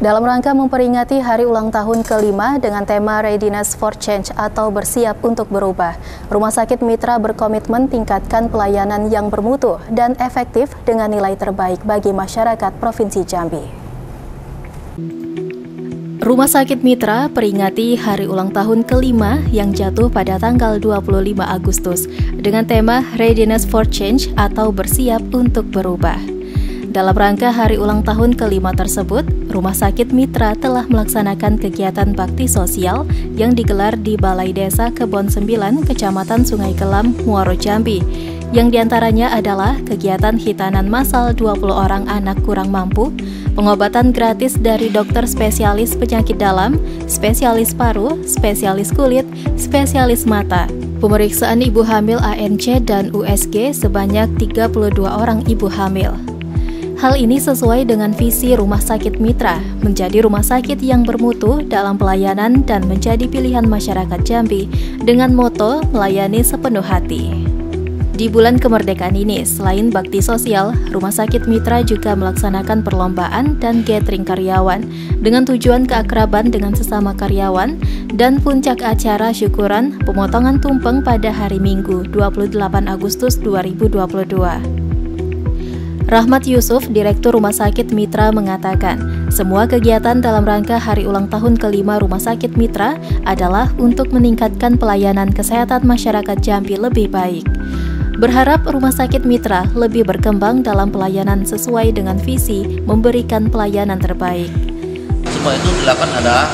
Dalam rangka memperingati hari ulang tahun ke-5 dengan tema Readiness for Change atau Bersiap Untuk Berubah, Rumah Sakit Mitra berkomitmen tingkatkan pelayanan yang bermutu dan efektif dengan nilai terbaik bagi masyarakat Provinsi Jambi. Rumah Sakit Mitra peringati hari ulang tahun ke-5 yang jatuh pada tanggal 25 Agustus dengan tema Readiness for Change atau Bersiap Untuk Berubah. Dalam rangka hari ulang tahun ke-5 tersebut, Rumah Sakit Mitra telah melaksanakan kegiatan bakti sosial yang digelar di Balai Desa Kebon 9, Kecamatan Sungai Kelam, Muaro Jambi, yang diantaranya adalah kegiatan hitanan massal 20 orang anak kurang mampu, pengobatan gratis dari dokter spesialis penyakit dalam, spesialis paru, spesialis kulit, spesialis mata, pemeriksaan ibu hamil ANC dan USG sebanyak 32 orang ibu hamil. Hal ini sesuai dengan visi Rumah Sakit Mitra, menjadi rumah sakit yang bermutu dalam pelayanan dan menjadi pilihan masyarakat Jambi dengan moto melayani sepenuh hati. Di bulan kemerdekaan ini, selain bakti sosial, Rumah Sakit Mitra juga melaksanakan perlombaan dan gathering karyawan dengan tujuan keakraban dengan sesama karyawan dan puncak acara syukuran pemotongan tumpeng pada hari Minggu 28 Agustus 2022. Rahmat Yusuf, Direktur Rumah Sakit Mitra mengatakan, semua kegiatan dalam rangka hari ulang tahun ke-5 Rumah Sakit Mitra adalah untuk meningkatkan pelayanan kesehatan masyarakat Jambi lebih baik. Berharap Rumah Sakit Mitra lebih berkembang dalam pelayanan sesuai dengan visi memberikan pelayanan terbaik. Semua itu dilakukan adalah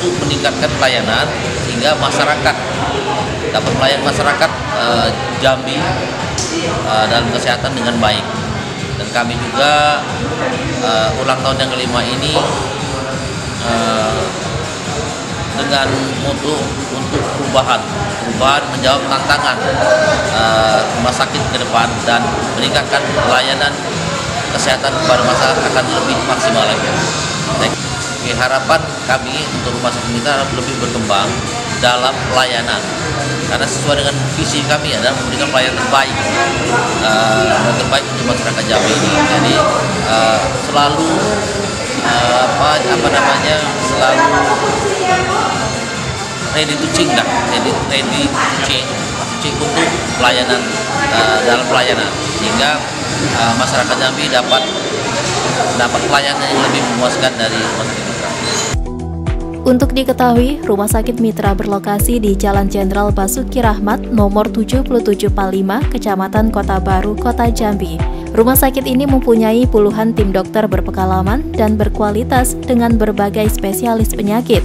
untuk meningkatkan pelayanan sehingga masyarakat dapat melayani masyarakat Jambi dalam kesehatan dengan baik. Dan kami juga ulang tahun yang kelima ini dengan moto untuk perubahan menjawab tantangan rumah sakit ke depan dan meningkatkan pelayanan kesehatan kepada masyarakat akan lebih maksimal lagi. Harapan kami untuk rumah sakit kita lebih berkembang dalam pelayanan karena sesuai dengan visi kami adalah memberikan pelayanan terbaik untuk masyarakat Jambi ini. Jadi selalu selalu ready to change untuk pelayanan dalam pelayanan sehingga masyarakat Jambi dapat pelayanan yang lebih memuaskan dari rumah sakit Mitra. Untuk diketahui, Rumah Sakit Mitra berlokasi di Jalan Jenderal Basuki Rahmat nomor 77 Palima, Kecamatan Kota Baru, Kota Jambi. Rumah sakit ini mempunyai puluhan tim dokter berpengalaman dan berkualitas dengan berbagai spesialis penyakit.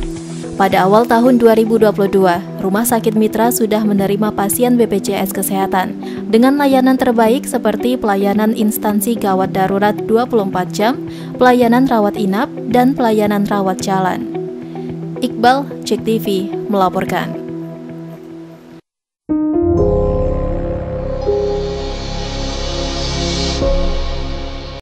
Pada awal tahun 2022, Rumah Sakit Mitra sudah menerima pasien BPJS Kesehatan dengan layanan terbaik seperti pelayanan instansi gawat darurat 24 jam, pelayanan rawat inap, dan pelayanan rawat jalan. Iqbal, JEK TV, melaporkan.